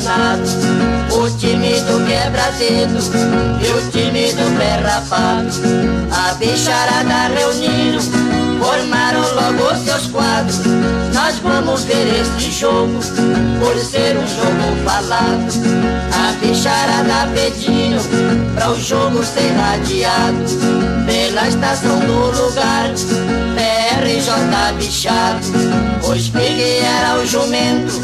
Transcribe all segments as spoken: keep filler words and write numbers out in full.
dominado, o time do quebra-dedo e o time do pé rapado. A bicharada reuniram, formaram logo seus quadros. Nós vamos ver este jogo, por ser um jogo falado. A bicharada pedindo, pra o jogo ser radiado pela estação do lugar, P R J bichado. Pois peguei era o jumento,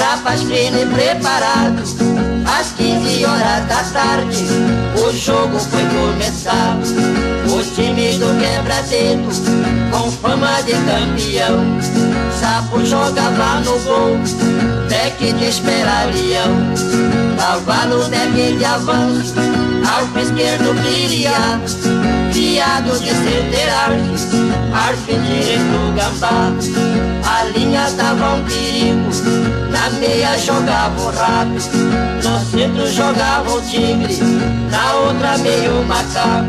rapaz fino e preparado. Às quinze horas da tarde, o jogo foi começar. O time do quebra-dedo, com fama de campeão, Sapo jogava no gol, Deck de espera leão. Cavalo Deck de avanço, alfa esquerdo piriado, criado de centenários, arfe direito gambá. A linha dava um perigo, na meia jogava o rato, no centro jogava o tigre, na outra meio o macaco,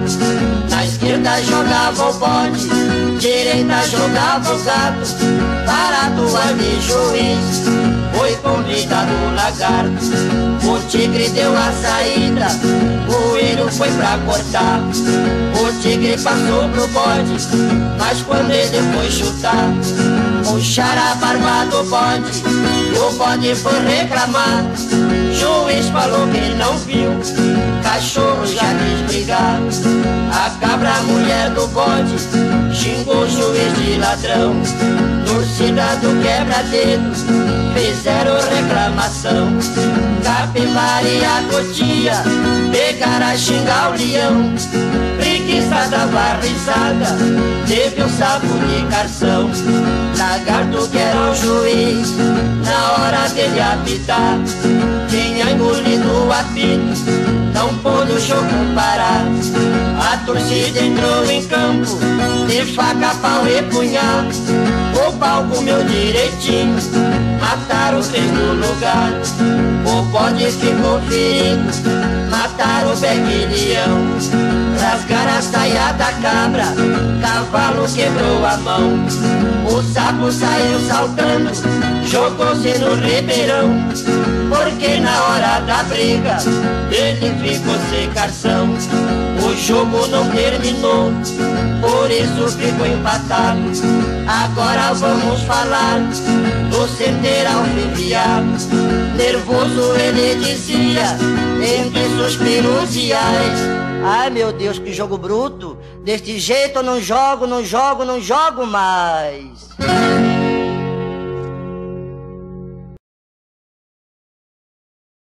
na esquerda jogava o bode, direita jogava o gato. Para atuar de juiz, foi convidado o lagarto. O tigre deu a saída, o coelho foi pra cortar. O tigre passou pro bode, mas quando ele foi chutar, puxaram a barba do bode, o bode foi reclamar. Juiz falou que não viu, cachorro já quis brigar. A cabra, a mulher do bode, xingou o juiz de ladrão. Torcida do quebra-dedo, fizeram reclamação. Capivara e a cotia, pegaram a xingar o leão. Preguiça dava risada, teve um sapo de carção. Lagarto que era o juiz, na hora dele apitar, tinha engolido o apito, não pôde o jogo parar. A torcida entrou em campo, de faca, pau e punhado. O pau comeu direitinho, mataram os três no lugar. O bode ficou ferido, mataram o Beck leão. Rasgaram a saia da cabra, cavalo quebrou a mão. O sapo saiu saltando, jogou-se no ribeirão. Porque na hora da briga, ele ficou sem carção. O jogo não terminou, por isso ficou empatado. Agora vamos falar do centenário alfiviado. Nervoso ele dizia, entre suspiros e ais: ai meu Deus, que jogo bruto! Deste jeito eu não jogo, não jogo, não jogo mais.